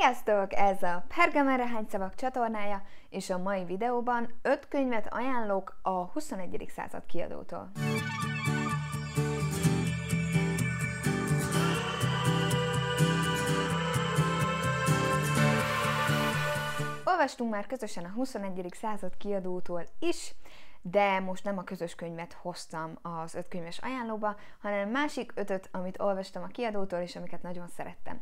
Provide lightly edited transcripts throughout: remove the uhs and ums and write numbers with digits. Sziasztok! Ez a Pergamenre hányt szavak csatornája, és a mai videóban 5 könyvet ajánlok a 21. század kiadótól. Olvastunk már közösen a 21. század kiadótól is, de most nem a közös könyvet hoztam az 5 könyves ajánlóba, hanem másik 5-öt, amit olvastam a kiadótól, és amiket nagyon szerettem.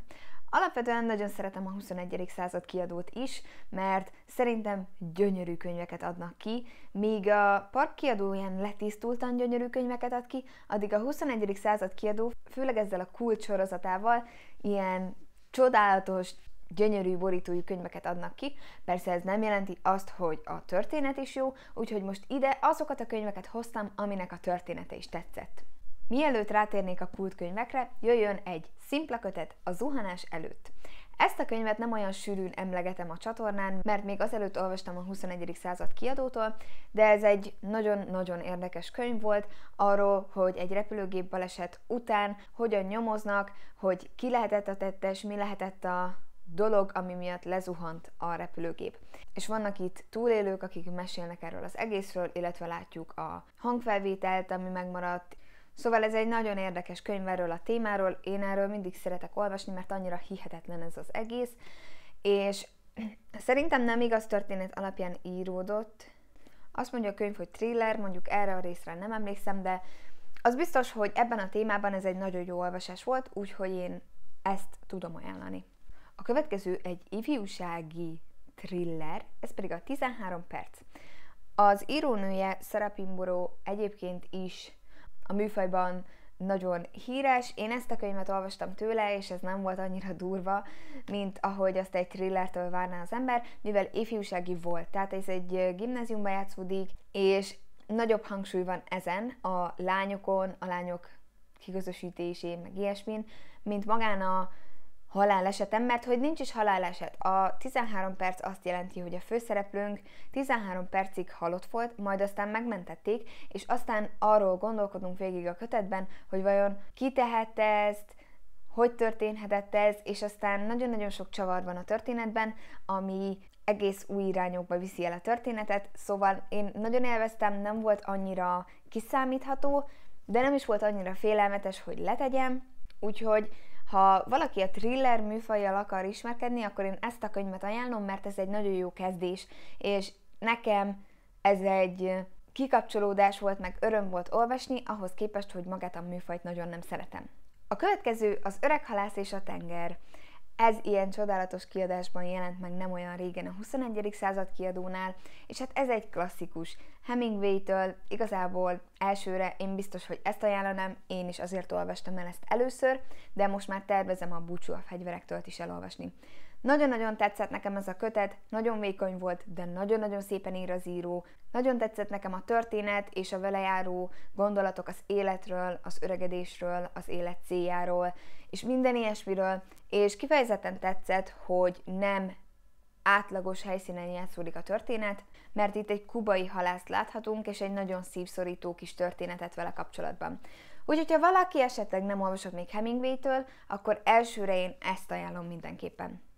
Alapvetően nagyon szeretem a 21. század kiadót is, mert szerintem gyönyörű könyveket adnak ki, míg a Park kiadó ilyen letisztultan gyönyörű könyveket ad ki, addig a 21. század kiadó, főleg ezzel a Kult sorozatával, ilyen csodálatos, gyönyörű borítói könyveket adnak ki. Persze ez nem jelenti azt, hogy a történet is jó, úgyhogy most ide azokat a könyveket hoztam, aminek a története is tetszett. Mielőtt rátérnék a kultkönyvekre, jöjjön egy szimpla kötet a zuhanás előtt. Ezt a könyvet nem olyan sűrűn emlegetem a csatornán, mert még azelőtt olvastam a 21. század kiadótól, de ez egy nagyon-nagyon érdekes könyv volt arról, hogy egy repülőgép baleset után hogyan nyomoznak, hogy ki lehetett a tettes, mi lehetett a dolog, ami miatt lezuhant a repülőgép. És vannak itt túlélők, akik mesélnek erről az egészről, illetve látjuk a hangfelvételt, ami megmaradt. Szóval ez egy nagyon érdekes könyv erről a témáról, én erről mindig szeretek olvasni, mert annyira hihetetlen ez az egész, és szerintem nem igaz történet alapján íródott. Azt mondja a könyv, hogy thriller, mondjuk erre a részre nem emlékszem, de az biztos, hogy ebben a témában ez egy nagyon jó olvasás volt, úgyhogy én ezt tudom ajánlani. A következő egy ifjúsági thriller, ez pedig a 13 perc. Az írónője Szerafimboró egyébként is a műfajban nagyon híres, én ezt a könyvet olvastam tőle, és ez nem volt annyira durva, mint ahogy azt egy thrillertől várná az ember, mivel ifjúsági volt, tehát ez egy gimnáziumban játszódik, és nagyobb hangsúly van ezen, a lányokon, a lányok kiközösítésén, meg ilyesmin, mint magán a halálesetem, mert hogy nincs is haláleset. A 13 perc azt jelenti, hogy a főszereplőnk 13 percig halott volt, majd aztán megmentették, és aztán arról gondolkodunk végig a kötetben, hogy vajon ki tehette ezt, hogy történhetett ez, és aztán nagyon-nagyon sok csavar van a történetben, ami egész új irányokba viszi el a történetet, szóval én nagyon élveztem, nem volt annyira kiszámítható, de nem is volt annyira félelmetes, hogy letegyem, úgyhogy ha valaki a thriller műfajjal akar ismerkedni, akkor én ezt a könyvet ajánlom, mert ez egy nagyon jó kezdés, és nekem ez egy kikapcsolódás volt, meg öröm volt olvasni, ahhoz képest, hogy magát a műfajt nagyon nem szeretem. A következő az Öreg halász és a tenger. Ez ilyen csodálatos kiadásban jelent meg nem olyan régen a 21. század kiadónál, és hát ez egy klasszikus. Hemingway-től igazából elsőre én biztos, hogy ezt ajánlanám, én is azért olvastam el ezt először, de most már tervezem a Búcsú a fegyverektől is elolvasni. Nagyon-nagyon tetszett nekem ez a kötet, nagyon vékony volt, de nagyon-nagyon szépen ír az író. Nagyon tetszett nekem a történet és a vele járó gondolatok az életről, az öregedésről, az élet céljáról, és minden ilyesmiről, és kifejezetten tetszett, hogy nem átlagos helyszínen játszódik a történet, mert itt egy kubai halászt láthatunk, és egy nagyon szívszorító kis történetet vele kapcsolatban. Úgyhogy, ha valaki esetleg nem olvasott még Hemingway-től, akkor elsőre én ezt ajánlom mindenképpen.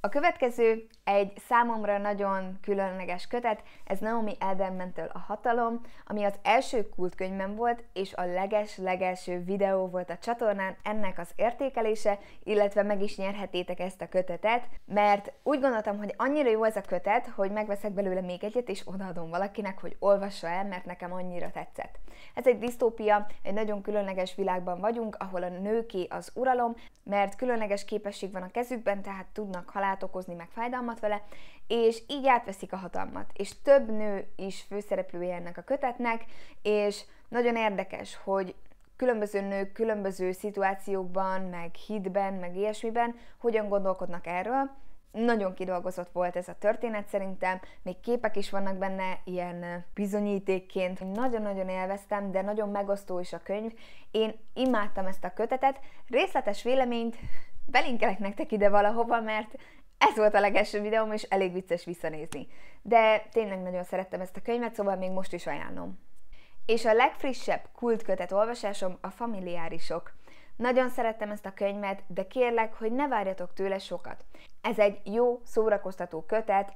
A következő egy számomra nagyon különleges kötet, ez Naomi Alderman-től a hatalom, ami az első kultkönyvem volt, és a leges-legelső videó volt a csatornán ennek az értékelése, illetve meg is nyerhetétek ezt a kötetet, mert úgy gondoltam, hogy annyira jó ez a kötet, hogy megveszek belőle még egyet, és odaadom valakinek, hogy olvassa el, mert nekem annyira tetszett. Ez egy disztópia, egy nagyon különleges világban vagyunk, ahol a nőké az uralom, mert különleges képesség van a kezükben, tehát tudnak halálni, okozni meg fájdalmat vele, és így átveszik a hatalmat. És több nő is főszereplője ennek a kötetnek, és nagyon érdekes, hogy különböző nők különböző szituációkban, meg hitben, meg ilyesmiben hogyan gondolkodnak erről. Nagyon kidolgozott volt ez a történet szerintem, még képek is vannak benne ilyen bizonyítékként. Nagyon-nagyon élveztem, de nagyon megosztó is a könyv. Én imádtam ezt a kötetet, részletes véleményt belinkelek nektek ide valahova, mert ez volt a legelső videóm, és elég vicces visszanézni. De tényleg nagyon szerettem ezt a könyvet, szóval még most is ajánlom. És a legfrissebb kultkötet olvasásom a familiárisok. Nagyon szerettem ezt a könyvet, de kérlek, hogy ne várjatok tőle sokat. Ez egy jó, szórakoztató kötet,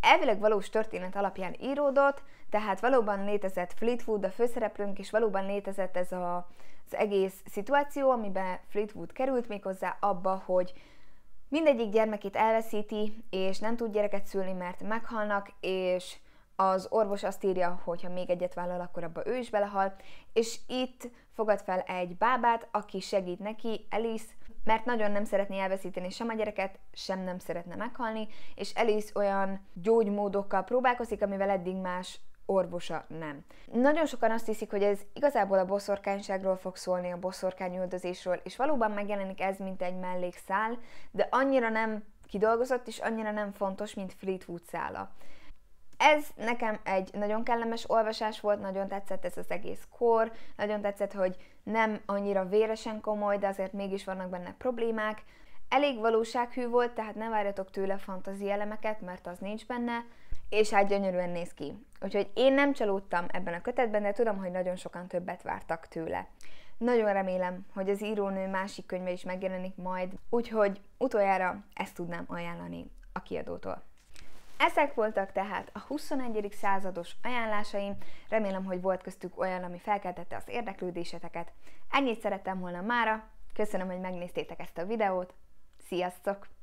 elvileg valós történet alapján íródott, tehát valóban létezett Fleetwood, a főszereplőnk, és valóban létezett ez az egész szituáció, amiben Fleetwood került, méghozzá abba, hogy mindegyik gyermekét elveszíti, és nem tud gyereket szülni, mert meghalnak, és az orvos azt írja, hogy ha még egyet vállal, akkor abba ő is belehal, és itt fogad fel egy bábát, aki segít neki, Elise, mert nagyon nem szeretné elveszíteni sem a gyereket, sem nem szeretne meghalni, és Elise olyan gyógymódokkal próbálkozik, amivel eddig más orvosa nem. Nagyon sokan azt hiszik, hogy ez igazából a boszorkányságról fog szólni, a boszorkányüldözésről, és valóban megjelenik ez, mint egy mellékszál, de annyira nem kidolgozott, és annyira nem fontos, mint Fleetwood szála. Ez nekem egy nagyon kellemes olvasás volt, nagyon tetszett ez az egész kor, nagyon tetszett, hogy nem annyira véresen komoly, de azért mégis vannak benne problémák. Elég valósághű volt, tehát ne várjatok tőle fantázia elemeket, mert az nincs benne, és hát gyönyörűen néz ki. Úgyhogy én nem csalódtam ebben a kötetben, de tudom, hogy nagyon sokan többet vártak tőle. Nagyon remélem, hogy az írónő másik könyve is megjelenik majd, úgyhogy utoljára ezt tudnám ajánlani a kiadótól. Ezek voltak tehát a 21. százados ajánlásaim, remélem, hogy volt köztük olyan, ami felkeltette az érdeklődéseteket. Ennyit szerettem volna mára, köszönöm, hogy megnéztétek ezt a videót, sziasztok!